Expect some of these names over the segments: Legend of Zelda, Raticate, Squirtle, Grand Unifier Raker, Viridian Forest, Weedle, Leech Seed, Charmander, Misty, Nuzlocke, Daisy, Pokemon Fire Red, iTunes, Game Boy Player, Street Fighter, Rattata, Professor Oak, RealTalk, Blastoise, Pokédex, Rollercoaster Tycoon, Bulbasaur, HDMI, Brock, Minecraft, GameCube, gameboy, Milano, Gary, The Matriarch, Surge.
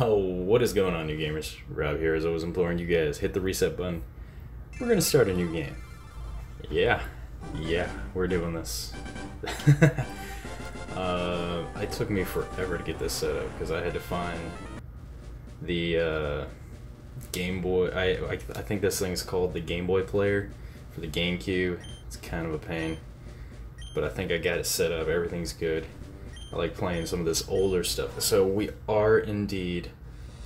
What is going on, you gamers? Rob here, as always, imploring you guys, hit the reset button. We're gonna start a new game. Yeah, we're doing this. It took me forever to get this set up because I had to find the Game Boy. I think this thing's called the Game Boy Player for the GameCube. It's kind of a pain, but I think I got it set up. Everything's good. I like playing some of this older stuff. So we are indeed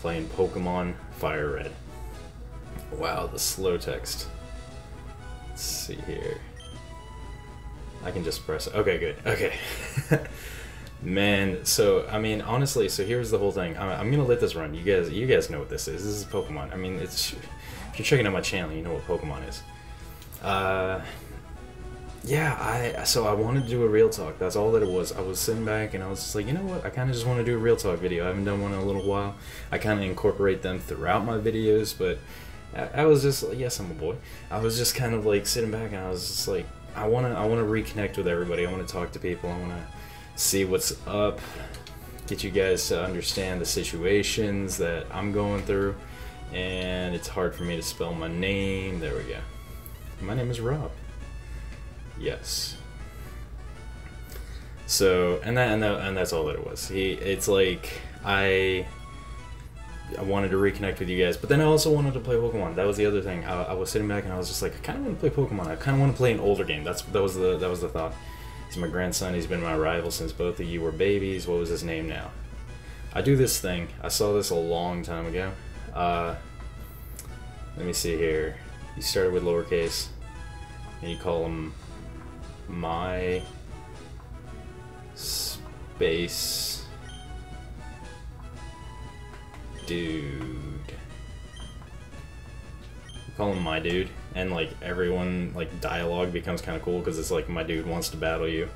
playing Pokemon Fire Red. Wow, the slow text. Let's see here. I can just press it. Okay, good. Okay. Man, so, I mean, honestly, so here's the whole thing. I'm going to let this run. You guys know what this is. This is Pokemon. I mean, it's, if you're checking out my channel, you know what Pokemon is. Yeah, so I wanted to do a real talk. That's all that it was. I was sitting back and I was just like, you know what? I kind of just want to do a real talk video. I haven't done one in a little while. I kind of incorporate them throughout my videos, but I was just like, yes, I'm a boy. I was just kind of like sitting back and I was just like, I want to reconnect with everybody. I want to talk to people. I want to see what's up. Get you guys to understand the situations that I'm going through. And it's hard for me to spell my name. There we go. My name is Rob. Yes. So and that's all that it was. It's like I wanted to reconnect with you guys, but then I also wanted to play Pokemon. That was the other thing. I was sitting back and I was just like, I kind of want to play Pokemon. I kind of want to play an older game. That was the thought. He's my grandson. He's been my rival since both of you were babies. What was his name now? I do this thing. I saw this a long time ago. Let me see here. You started with lowercase, and you call him my space dude. We call him my dude, and like everyone, like dialogue becomes kind of cool because it's like my dude wants to battle you.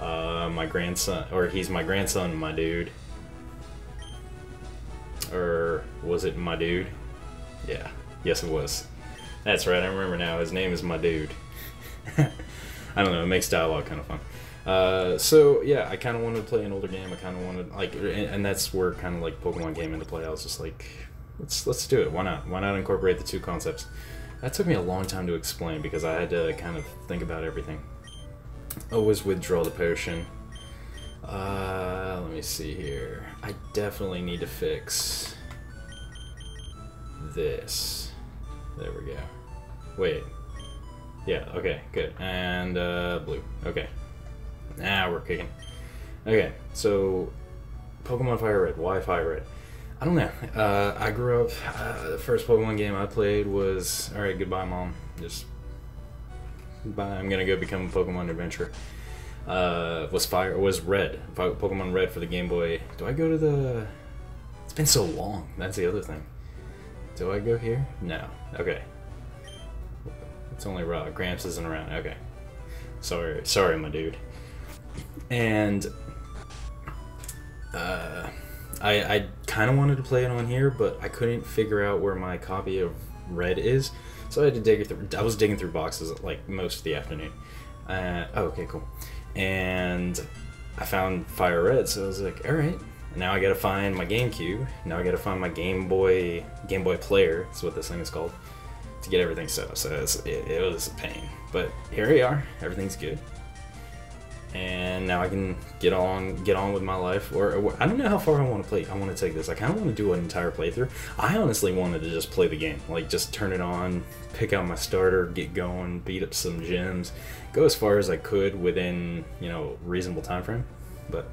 My grandson, or he's my grandson, my dude, or was it my dude? Yeah, yes it was. That's right. I remember now. His name is my dude. I don't know, it makes dialogue kind of fun. So yeah, I kind of wanted to play an older game. I kind of wanted, like, and that's where kind of like Pokemon came into play. I was just like, let's do it. Why not? Why not incorporate the two concepts? That took me a long time to explain because I had to kind of think about everything. Always withdraw the potion. Let me see here. I definitely need to fix this. There we go. Wait. Yeah, okay, good. And blue. Okay. Now we're kicking. Okay, so Pokemon Fire Red. Why Fire Red? I don't know. I grew up, the first Pokemon game I played was, alright, goodbye, Mom. Just goodbye. I'm gonna go become a Pokemon adventurer. Was Red. Pokemon Red for the Game Boy. Do I go to the... It's been so long. That's the other thing. Do I go here? No. Okay. It's only Rob. Gramps isn't around. Okay. Sorry, my dude. And I kind of wanted to play it on here, but I couldn't figure out where my copy of Red is, so I had to dig it through. I was digging through boxes like most of the afternoon. Oh, okay, cool. And I found Fire Red, so I was like, all right. Now I gotta find my GameCube. Now I gotta find my Game Boy Player. That's what this thing is called. To get everything set up, so it was a pain, but here we are. Everything's good, and now I can get on with my life. Or I don't know how far I want to play. I want to take this. I kind of want to do an entire playthrough. I honestly wanted to just play the game, like just turn it on, pick out my starter, get going, beat up some gyms, go as far as I could within, you know, reasonable time frame. But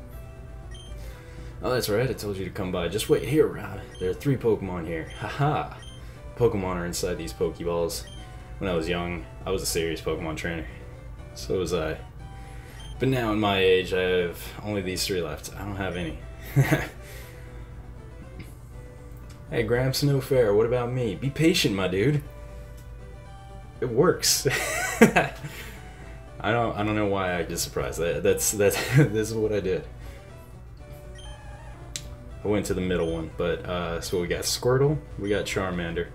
oh, that's right. I told you to come by. Just wait here, Rob. There are 3 Pokemon here. Haha. Pokemon are inside these Pokeballs. When I was young, I was a serious Pokemon trainer. So was I. But now in my age, I have only these 3 left. I don't have any. Hey, Gramps, no fair. What about me? Be patient, my dude. It works. I don't know why I get surprised. This is what I did. I went to the middle one, but so we got Squirtle, we got Charmander.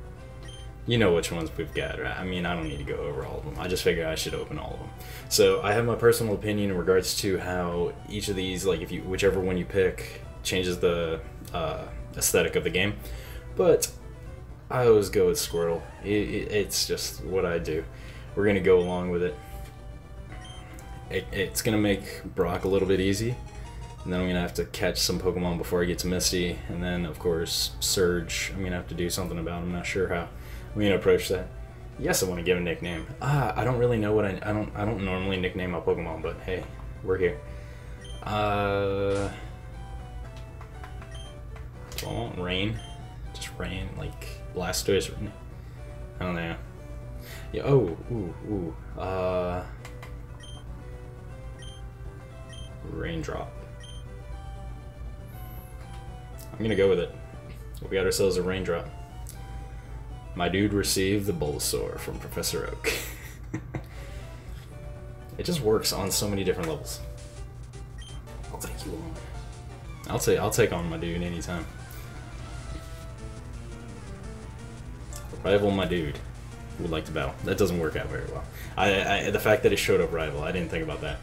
You know which ones we've got, right? I mean, I don't need to go over all of them. I just figured I should open all of them. So I have my personal opinion in regards to how each of these, like if you, whichever one you pick, changes the aesthetic of the game. But I always go with Squirtle. It's just what I do. We're gonna go along with it. It's gonna make Brock a little bit easy. And then I'm gonna have to catch some Pokemon before I get to Misty. And then of course Surge. I'm gonna have to do something about him. I'm not sure how. I'm gonna approach that. Yes, I want to give a nickname. I don't really know what I don't normally nickname my Pokemon, but hey, we're here. Do I want rain? Just rain, like Blastoise. I don't know. Yeah. Oh. Ooh. Raindrop. I'm gonna go with it. We got ourselves a raindrop. My dude received the Bulbasaur from Professor Oak. It just works on so many different levels. I'll take you on. I'll take on my dude anytime. Rival my dude. Would like to battle. That doesn't work out very well. The fact that it showed up rival, I didn't think about that.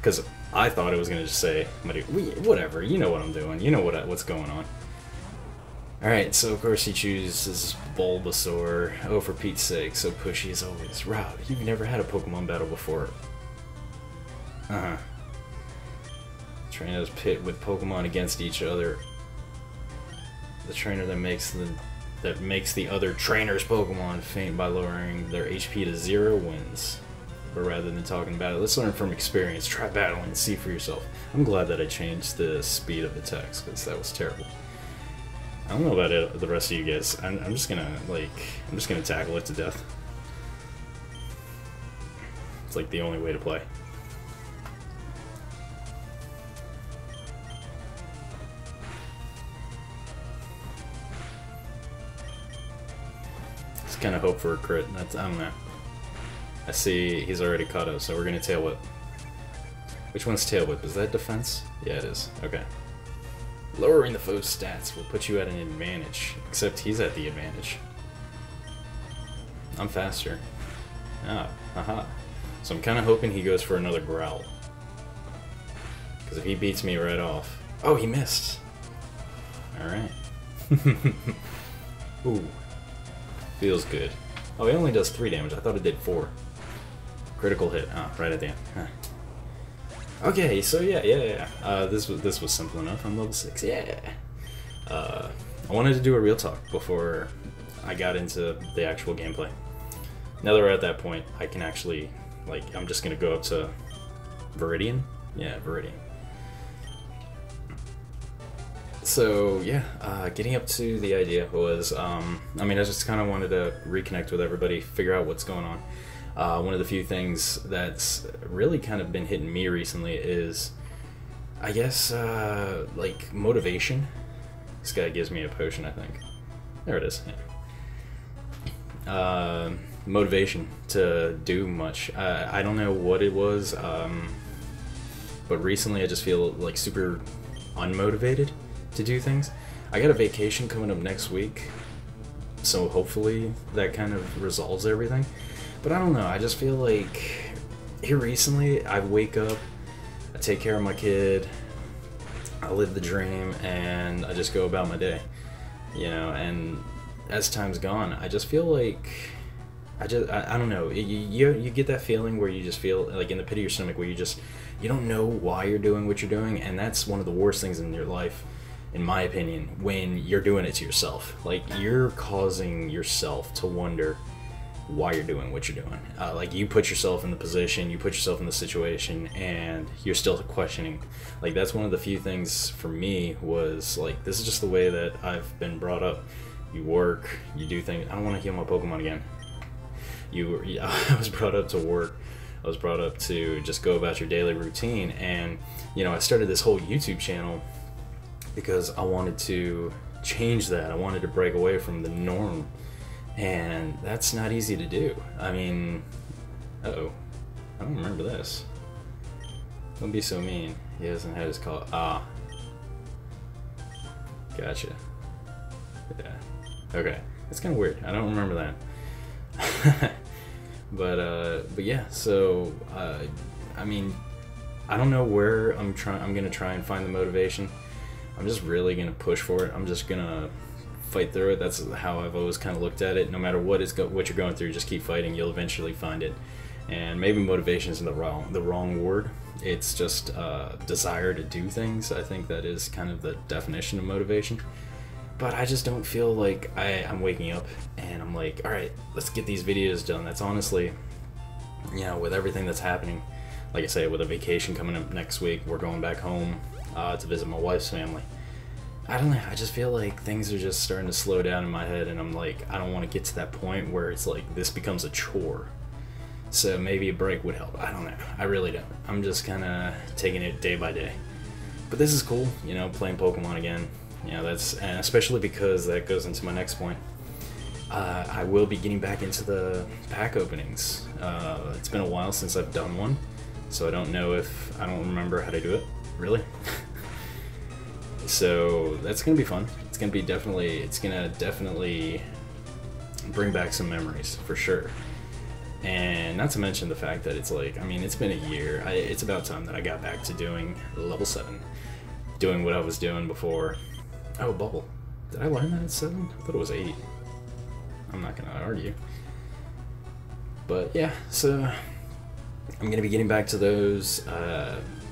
Because I thought it was gonna just say my dude. Whatever. You know what I'm doing. You know what's going on. Alright, so of course he chooses Bulbasaur. Oh, for Pete's sake, so pushy as always. Rob, you've never had a Pokemon battle before. Uh-huh. Trainers pit with Pokemon against each other. The trainer that makes the other trainer's Pokemon faint by lowering their HP to 0 wins. But rather than talking about it, let's learn from experience. Try battling and see for yourself. I'm glad that I changed the speed of attacks, because that was terrible. I don't know about it, the rest of you guys. I'm just gonna tackle it to death. It's like the only way to play. Just kind of hope for a crit. That's, I don't know. I see he's already caught us, so we're gonna tail whip. Which one's tail whip? Is that defense? Yeah, it is. Okay. Lowering the foe's stats will put you at an advantage, except he's at the advantage. I'm faster. Ah, haha. So I'm kind of hoping he goes for another growl. Because if he beats me right off... Oh, he missed! Alright. Ooh. Feels good. Oh, he only does 3 damage. I thought it did 4. Critical hit. Ah, right at the end. Huh. Okay, so yeah. This was simple enough. I'm level 6. Yeah. I wanted to do a real talk before I got into the actual gameplay. Now that we're at that point, I can actually, like, I'm just gonna go up to Viridian. Yeah, Viridian. So yeah, getting up to the idea was, I mean, I just kind of wanted to reconnect with everybody, figure out what's going on. One of the few things that's really kind of been hitting me recently is, I guess, like, motivation. This guy gives me a potion, I think. There it is. Yeah. Motivation to do much. I don't know what it was, but recently I just feel, like, super unmotivated to do things. I got a vacation coming up next week, so hopefully that kind of resolves everything. But I don't know, I just feel like, here recently, I wake up, I take care of my kid, I live the dream, and I just go about my day. You know, and as time's gone, I just feel like, I don't know, you get that feeling where you just feel, like in the pit of your stomach, where you just, you don't know why you're doing what you're doing, and that's one of the worst things in your life, in my opinion, when you're doing it to yourself. Like, you're causing yourself to wonder why you're doing what you're doing. Like, you put yourself in the position, you put yourself in the situation, and you're still questioning. Like, that's one of the few things for me was, like, this is just the way that I've been brought up. You work, you do things. I don't want to heal my Pokemon again. I was brought up to work. I was brought up to just go about your daily routine, and, you know, I started this whole YouTube channel because I wanted to change that. I wanted to break away from the norm. And that's not easy to do. I mean, uh-oh. I don't remember this. Don't be so mean. He hasn't had his call. Ah. Gotcha. Yeah. Okay. That's kind of weird. I don't remember that. But yeah, so I mean, I don't know where I'm gonna try and find the motivation. I'm just really gonna push for it. I'm just gonna fight through it. That's how I've always kind of looked at it. No matter what you're going through, just keep fighting. You'll eventually find it. And maybe motivation isn't the wrong word. It's just desire to do things. I think that is kind of the definition of motivation. But I just don't feel like I'm waking up and I'm like, all right, let's get these videos done. That's honestly, you know, with everything that's happening, like I say, with a vacation coming up next week, we're going back home to visit my wife's family. I don't know, I just feel like things are just starting to slow down in my head, and I'm like, I don't want to get to that point where it's like this becomes a chore. So maybe a break would help. I don't know. I really don't. I'm just kind of taking it day by day. But this is cool, you know, playing Pokemon again. You know, that's, and especially because that goes into my next point. I will be getting back into the pack openings. It's been a while since I've done one, so I don't know if, I don't remember how to do it, really. So that's gonna be fun. It's gonna be definitely bring back some memories for sure. And not to mention the fact that it's like, I mean, it's been a year. It's about time that I got back to doing level 7. Doing what I was doing before. Oh, bubble. Did I learn that at 7? I thought it was 8. I'm not gonna argue. But yeah, so I'm gonna be getting back to those,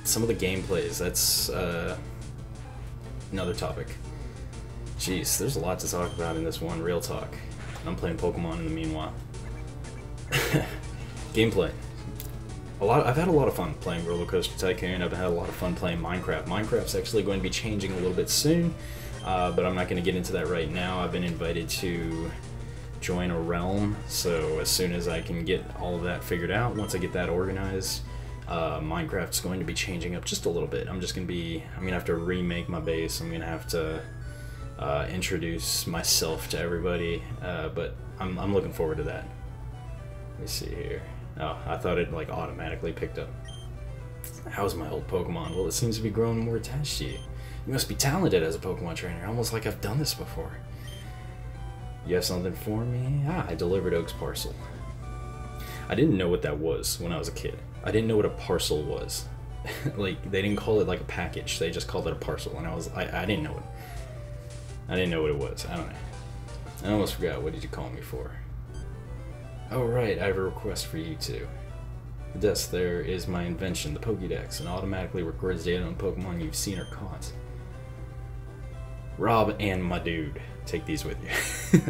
some of the gameplays. That's another topic. Jeez, there's a lot to talk about in this one, real talk. I'm playing Pokemon in the meanwhile. Gameplay. I've had a lot of fun playing Rollercoaster Tycoon. I've had a lot of fun playing Minecraft. Minecraft's actually going to be changing a little bit soon, but I'm not going to get into that right now. I've been invited to join a realm, so as soon as I can get all of that figured out, once I get that organized, Minecraft's going to be changing up just a little bit. I'm just going to be, I'm going to have to remake my base. I'm going to have to introduce myself to everybody, but I'm looking forward to that. Let me see here. Oh, I thought it like automatically picked up. How's my old Pokemon? Well, it seems to be growing more attached to you. You must be talented as a Pokemon trainer, almost like I've done this before. You have something for me? Ah, I delivered Oak's parcel. I didn't know what that was when I was a kid. I didn't know what a parcel was. Like, they didn't call it like a package, they just called it a parcel, and I didn't know it. I didn't know what it was. I don't know. I almost forgot. What did you call me for? Oh right, I have a request for you too. Yes, there is my invention, the Pokédex, and automatically records data on Pokemon you've seen or caught. Rob and my dude, take these with you.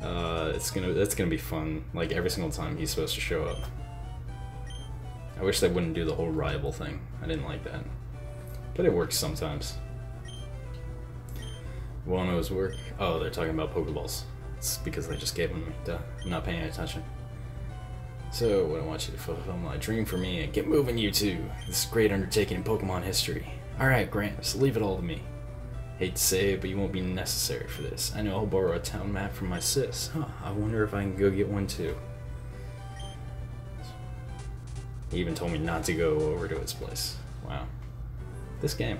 that's gonna be fun. Like every single time he's supposed to show up. I wish they wouldn't do the whole rival thing. I didn't like that, but it works sometimes. Won't always work. Oh, they're talking about Pokeballs. Because they just gave them to me. Duh. I'm not paying any attention. So, what I want you to fulfill my dream for me, and get moving you two. This great undertaking in Pokemon history. Alright, Gramps, leave it all to me. Hate to say it, but you won't be necessary for this. I know I'll borrow a town map from my sis. Huh, I wonder if I can go get one too. He even told me not to go over to his place. Wow. This game.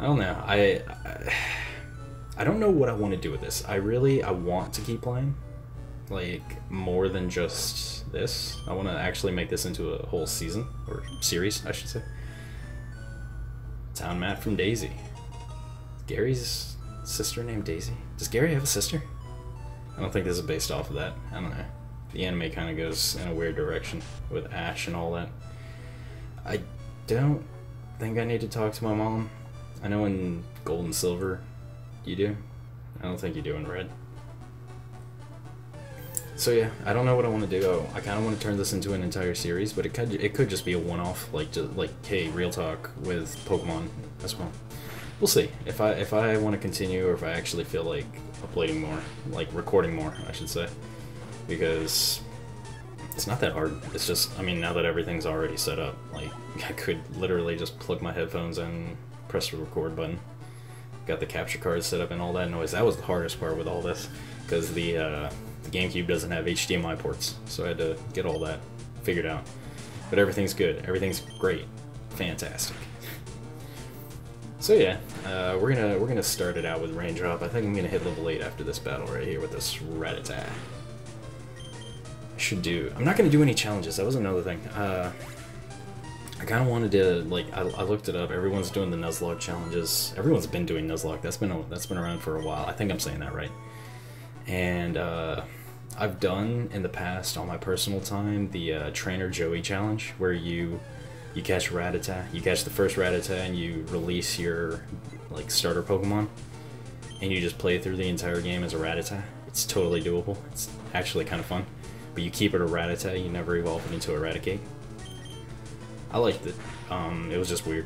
I don't know. I don't know what I want to do with this. I want to keep playing, like, more than just this. I want to actually make this into a whole season, or series, I should say. Town map from Daisy. Gary's sister named Daisy? Does Gary have a sister? I don't think this is based off of that. I don't know. The anime kind of goes in a weird direction with Ash and all that. I don't think I need to talk to my mom. I know in Gold and Silver... You do? I don't think you do in Red. So yeah, I don't know what I want to do. Oh, I kind of want to turn this into an entire series, but it could just be a one-off, like hey, real talk with Pokemon as well. We'll see if I want to continue or if I actually feel like uploading more, like recording more, I should say, because it's not that hard. It's just, I mean, now that everything's already set up, like I could literally just plug my headphones in, press the record button. Got the capture card set up and all that noise. That was the hardest part with all this, because the GameCube doesn't have HDMI ports, so I had to get all that figured out. But everything's good. Everything's great. Fantastic. So yeah, we're gonna start it out with Raindrop. I think I'm gonna hit level 8 after this battle right here with this Rattata. I should do. I'm not gonna do any challenges. That was another thing. I kind of wanted to, like, I looked it up. Everyone's doing the Nuzlocke challenges. Everyone's been doing Nuzlocke. That's been around for a while. I think I'm saying that right. And I've done in the past on my personal time the Trainer Joey challenge, where you catch Rattata, you catch the first Rattata, and you release your, like, starter Pokemon, and you just play through the entire game as a Rattata. It's totally doable. It's actually kind of fun, but you keep it a Rattata. You never evolve it into a Raticate. I liked it. It was just weird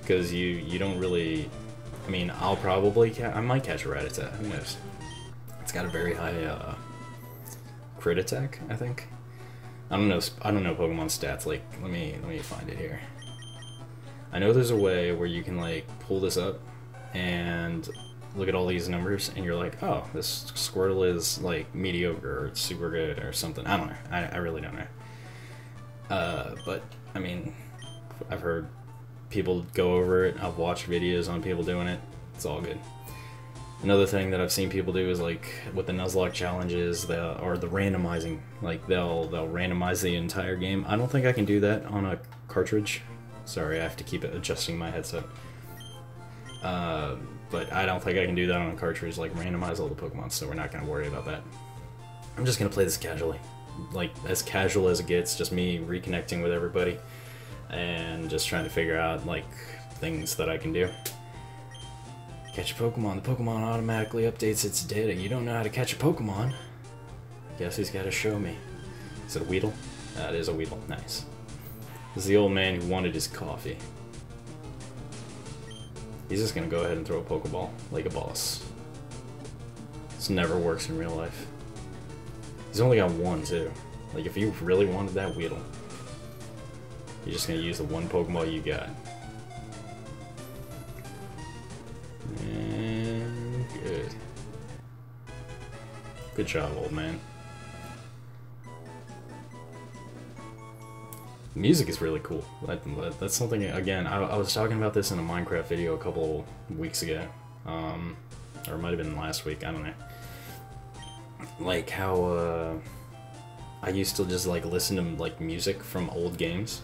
because you don't really. I mean, I'll probably I might catch a Rattata. Who knows? It's got a very high crit attack, I think. I don't know Pokemon stats. Like, let me find it here. I know there's a way where you can, like, pull this up and look at all these numbers, and you're like, oh, this Squirtle is, like, mediocre or it's super good or something. I don't know. I really don't know. But I mean, I've heard people go over it. I've watched videos on people doing it. It's all good. Another thing that I've seen people do is, like, with the Nuzlocke challenges, or the randomizing. Like, they'll randomize the entire game. I don't think I can do that on a cartridge. Sorry, I have to keep adjusting my headset. But I don't think I can do that on a cartridge. Like, randomize all the Pokemon. So we're not gonna worry about that. I'm just gonna play this casually. Like, as casual as it gets, just me reconnecting with everybody and just trying to figure out, like, things that I can do. Catch a Pokemon. The Pokemon automatically updates its data. You don't know how to catch a Pokemon. Guess who's got to show me? Is it a Weedle? That is a Weedle. Nice. This is the old man who wanted his coffee. He's just gonna go ahead and throw a Pokeball like a boss. This never works in real life. He's only got one, too. Like, if you really wanted that Weedle, you're just gonna use the one Pokeball you got. And good. Good job, old man. The music is really cool. That's something, again, I was talking about this in a Minecraft video a couple weeks ago. Or it might have been last week, I don't know. Like how I used to just, like, listen to, like, music from old games,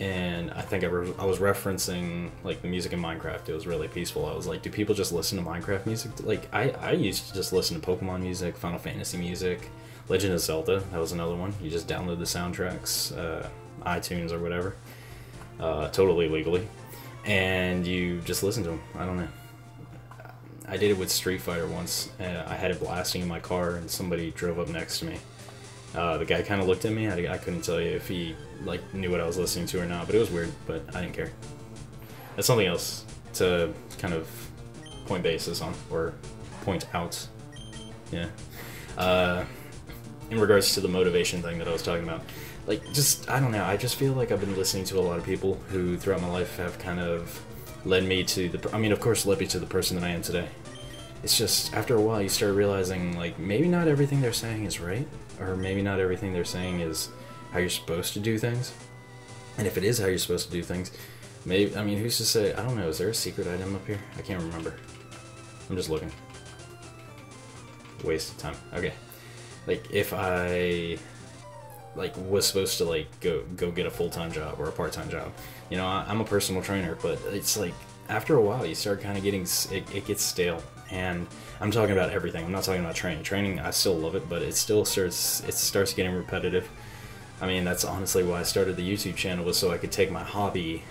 and I think I was referencing, like, the music in Minecraft. It was really peaceful. I was like, do people just listen to Minecraft music? Like, I used to just listen to Pokemon music, Final Fantasy music, Legend of Zelda. That was another one. You just download the soundtracks, iTunes or whatever, totally legally, and you just listen to them. I don't know. I did it with Street Fighter once. I had it blasting in my car, and somebody drove up next to me. The guy kind of looked at me. I couldn't tell you if he, like, knew what I was listening to or not, but it was weird. But I didn't care. That's something else to kind of point basis on, or point out. Yeah. In regards to the motivation thing that I was talking about, like, just, I don't know. I just feel like I've been listening to a lot of people who, throughout my life, have kind of led me to the, I mean, of course, led me to the person that I am today. It's just, after a while, you start realizing, like, maybe not everything they're saying is right, or maybe not everything they're saying is how you're supposed to do things. And if it is how you're supposed to do things, maybe, I mean, who's to say? I don't know, is there a secret item up here? I can't remember. I'm just looking. Waste of time. Okay. Like, if I, like, was supposed to, like, go get a full-time job or a part-time job. You know, I'm a personal trainer, but it's like, after a while, you start kind of getting, it gets stale. And I'm talking about everything. I'm not talking about training. Training, I still love it, but it still starts getting repetitive. I mean, that's honestly why I started the YouTube channel, was so I could take my hobby,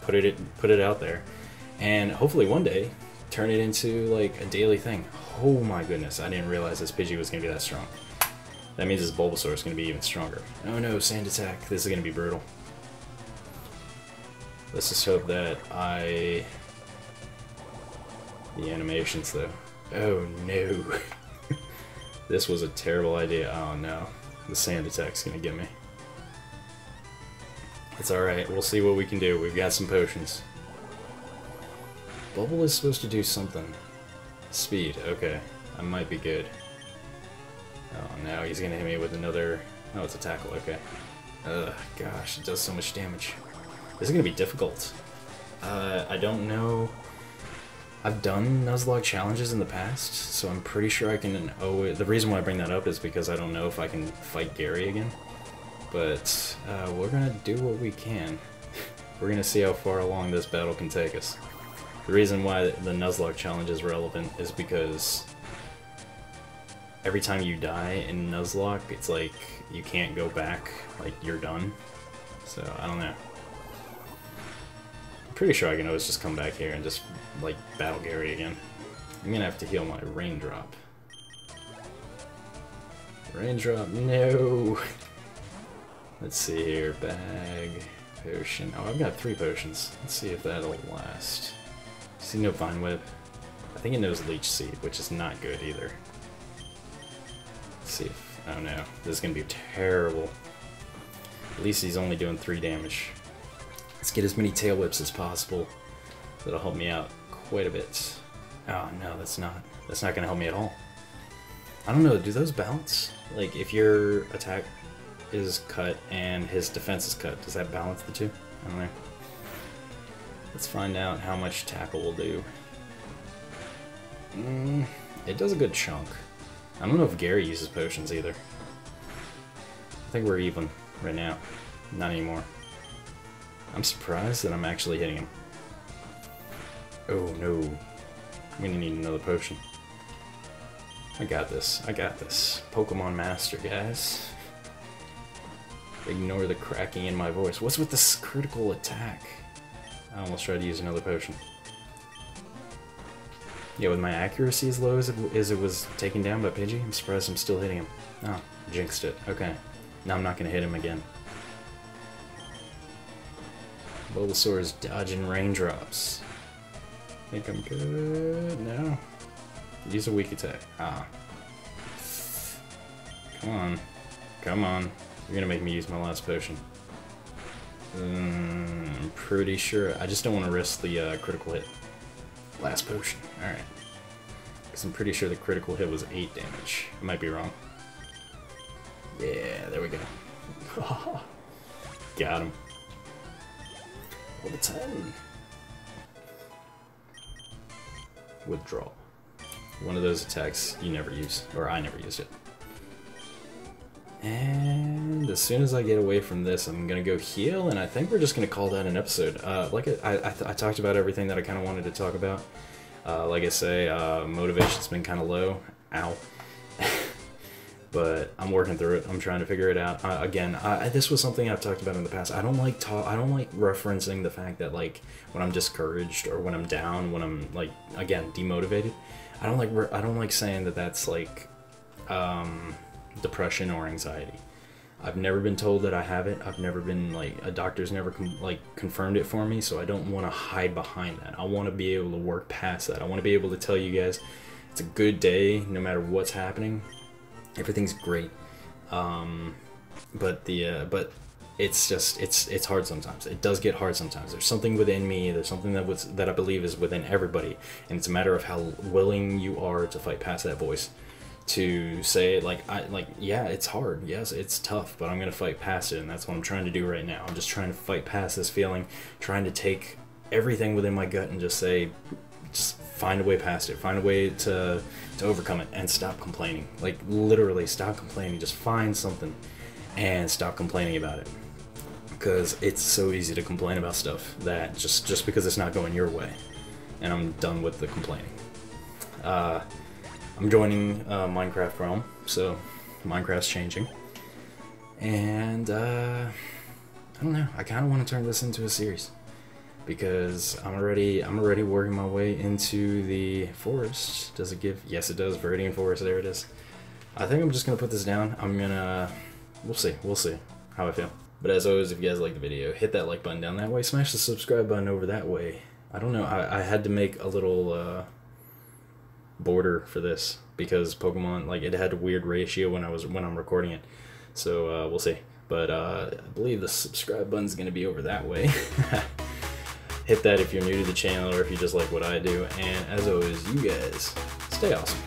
put it out there, and hopefully one day turn it into, like, a daily thing. Oh my goodness, I didn't realize this Pidgey was gonna be that strong. That means this Bulbasaur is going to be even stronger. Oh no, sand attack. This is going to be brutal. Let's just hope that the animations, though. Oh no. This was a terrible idea. Oh no. The sand attack's going to get me. It's alright. We'll see what we can do. We've got some potions. Bubble is supposed to do something. Speed. Okay. I might be good. Oh no, he's gonna hit me with another. Oh, it's a tackle, okay. Ugh, gosh, it does so much damage. This is gonna be difficult. I don't know. I've done Nuzlocke challenges in the past, so I'm pretty sure I can always... The reason why I bring that up is because I don't know if I can fight Gary again. But we're gonna do what we can. We're gonna see how far along this battle can take us. The reason why the Nuzlocke challenge is relevant is because every time you die in Nuzlocke, it's like you can't go back, like you're done. So, I don't know. I'm pretty sure I can always just come back here and just, like, battle Gary again. I'm gonna have to heal my raindrop. Raindrop, no! Let's see here, bag, potion. Oh, I've got 3 potions. Let's see if that'll last. See, no Vine Whip. I think it knows Leech Seed, which is not good either. Let's see if... Oh no, this is gonna be terrible. At least he's only doing 3 damage. Let's get as many Tail Whips as possible. That'll help me out quite a bit. Oh no, that's not gonna help me at all. I don't know, do those bounce? Like, if your attack is cut and his defense is cut, does that balance the two? I don't know. Let's find out how much tackle will do. It does a good chunk. I don't know if Gary uses potions either. I think we're even right now. Not anymore. I'm surprised that I'm actually hitting him. Oh no. I'm gonna need another potion. I got this. I got this. Pokemon Master, guys. Ignore the cracking in my voice. What's with this critical attack? I almost tried to use another potion. Yeah, with my accuracy as low as it was taken down by Pidgey, I'm surprised I'm still hitting him. Oh, jinxed it. Okay. Now I'm not gonna hit him again. Bulbasaur is dodging raindrops. I think I'm good. No. Use a weak attack. Ah. Come on. Come on. You're gonna make me use my last potion. I'm pretty sure. I just don't want to risk the critical hit. Last potion. Alright. Because I'm pretty sure the critical hit was 8 damage. I might be wrong. Yeah, there we go. Got him. Level 10. Withdrawal. One of those attacks you never use. Or I never used it. And as soon as I get away from this, I'm gonna go heal, and I think we're just gonna call that an episode. I talked about everything that I kind of wanted to talk about. Like I say, motivation's been kind of low. Ow. But I'm working through it. I'm trying to figure it out. This was something I've talked about in the past. I don't like referencing the fact that, like, when I'm discouraged or when I'm down, when I'm, like, again, demotivated. I don't like saying that that's, like, depression or anxiety. I've never been told that I have it. I've never been, like, a doctor's never confirmed it for me, so I don't want to hide behind that. I want to be able to work past that. I want to be able to tell you guys it's a good day no matter what's happening. Everything's great. But it's just it's hard sometimes. It does get hard sometimes. There's something within me. There's something that I believe is within everybody, and it's a matter of how willing you are to fight past that voice. To say, like, yeah, it's hard, yes, it's tough, but I'm gonna fight past it, and that's what I'm trying to do right now. I'm just trying to fight past this feeling, trying to take everything within my gut and just say, just find a way past it, find a way to overcome it, and stop complaining. Like, literally, stop complaining. Just find something and stop complaining about it, because it's so easy to complain about stuff that just because it's not going your way. And I'm done with the complaining. I'm joining Minecraft Realm, so Minecraft's changing, and I don't know. I kind of want to turn this into a series because I'm already working my way into the forest. Does it give? Yes, it does. Viridian Forest. There it is. I think I'm just gonna put this down. We'll see. We'll see how I feel. But as always, if you guys like the video, hit that like button down that way. Smash the subscribe button over that way. I don't know. I had to make a little. Border for this because Pokemon, like, it had a weird ratio when I'm recording it, so we'll see. But I believe the subscribe button's gonna be over that way. Hit that if you're new to the channel or if you just like what I do, and as always, you guys stay awesome.